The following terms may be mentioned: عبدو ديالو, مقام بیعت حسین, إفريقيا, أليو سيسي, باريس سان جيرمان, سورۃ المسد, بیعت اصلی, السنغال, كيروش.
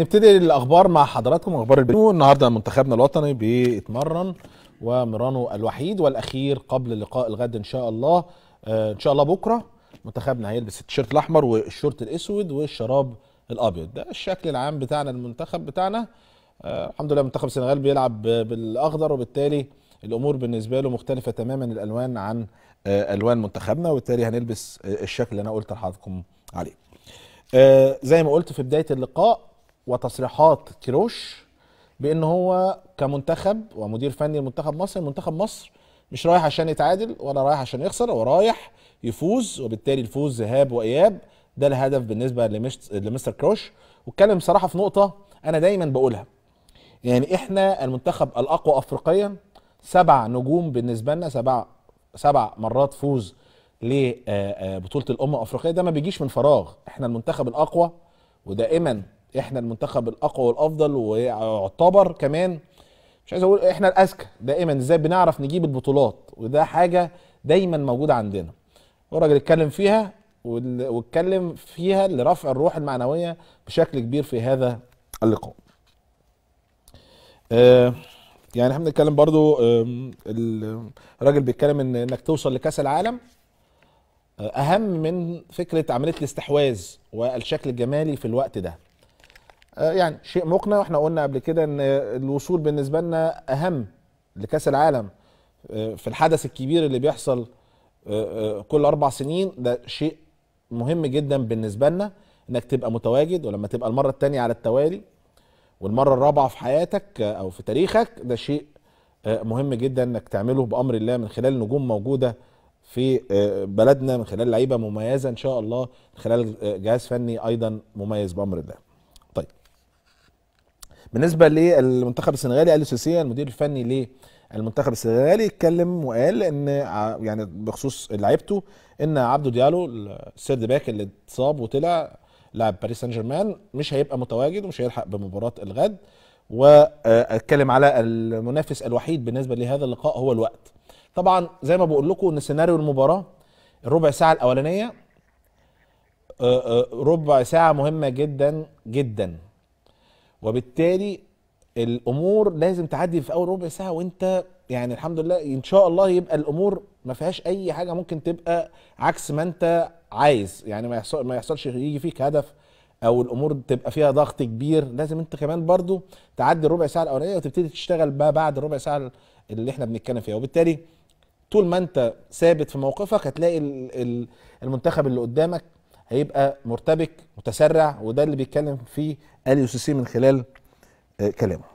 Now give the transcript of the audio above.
نبتدي الاخبار مع حضراتكم. اخبار البريد النهارده منتخبنا الوطني بيتمرن ومرانه الوحيد والاخير قبل لقاء الغد ان شاء الله. بكره منتخبنا هيلبس التيشيرت الاحمر والشورت الاسود والشراب الابيض، ده الشكل العام بتاعنا المنتخب بتاعنا. الحمد لله منتخب السنغال بيلعب بالاخضر، وبالتالي الامور بالنسبه له مختلفه تماما الالوان عن الوان منتخبنا، وبالتالي هنلبس الشكل اللي انا قلت لحضراتكم عليه. زي ما قلت في بدايه اللقاء وتصريحات كيروش بأن هو كمنتخب ومدير فني لمنتخب مصر، مش رايح عشان يتعادل ولا رايح عشان يخسر، هو رايح يفوز، وبالتالي الفوز ذهاب وإياب ده الهدف بالنسبة لمستر كيروش. واتكلم صراحة في نقطة أنا دايما بقولها، يعني إحنا المنتخب الأقوى أفريقيا، 7 نجوم بالنسبة لنا، 7 مرات فوز لبطولة الأمم الأفريقية، ده ما بيجيش من فراغ. إحنا المنتخب الأقوى ودائما احنا المنتخب الاقوى والافضل، ويعتبر كمان مش عايز اقول احنا الاذكى دائما، ازاي بنعرف نجيب البطولات، وده حاجه دايما موجوده عندنا. والراجل اتكلم فيها لرفع الروح المعنويه بشكل كبير في هذا اللقاء. يعني احنا بنتكلم برضو، الراجل بيتكلم انك توصل لكاس العالم اهم من فكره عمليه الاستحواذ والشكل الجمالي في الوقت ده. يعني شيء مقنع، واحنا قلنا قبل كده ان الوصول بالنسبه لنا اهم لكاس العالم في الحدث الكبير اللي بيحصل كل 4 سنين، ده شيء مهم جدا بالنسبه لنا انك تبقى متواجد، ولما تبقى المره الثانيه على التوالي والمره الرابعه في حياتك او في تاريخك، ده شيء مهم جدا انك تعمله بامر الله من خلال نجوم موجوده في بلدنا، من خلال لعيبه مميزه ان شاء الله، من خلال جهاز فني ايضا مميز بامر الله. بالنسبه للمنتخب السنغالي، أليو سيسي المدير الفني للمنتخب السنغالي اتكلم وقال ان يعني بخصوص لعيبته، ان عبدو ديالو السيرد باك اللي اتصاب وطلع لاعب باريس سان جيرمان مش هيبقى متواجد ومش هيلحق بمباراه الغد. واتكلم على المنافس الوحيد بالنسبه لهذا اللقاء هو الوقت. طبعا زي ما بقول لكم ان سيناريو المباراه الربع ساعه الاولانيه، ربع ساعه مهمه جدا جدا، وبالتالي الامور لازم تعدي في اول ربع ساعه وانت يعني الحمد لله ان شاء الله يبقى الامور ما فيهاش اي حاجه ممكن تبقى عكس ما انت عايز، يعني ما يحصلش يجي فيك هدف او الامور تبقى فيها ضغط كبير. لازم انت كمان برضو تعدي الربع ساعه الاولانيه وتبتدي تشتغل بقى بعد الربع ساعه اللي احنا بنتكلم فيها، وبالتالي طول ما انت ثابت في موقفك هتلاقي المنتخب اللي قدامك هيبقى مرتبك متسرع، وده اللي بيتكلم فيه أليو سيسي من خلال كلامه.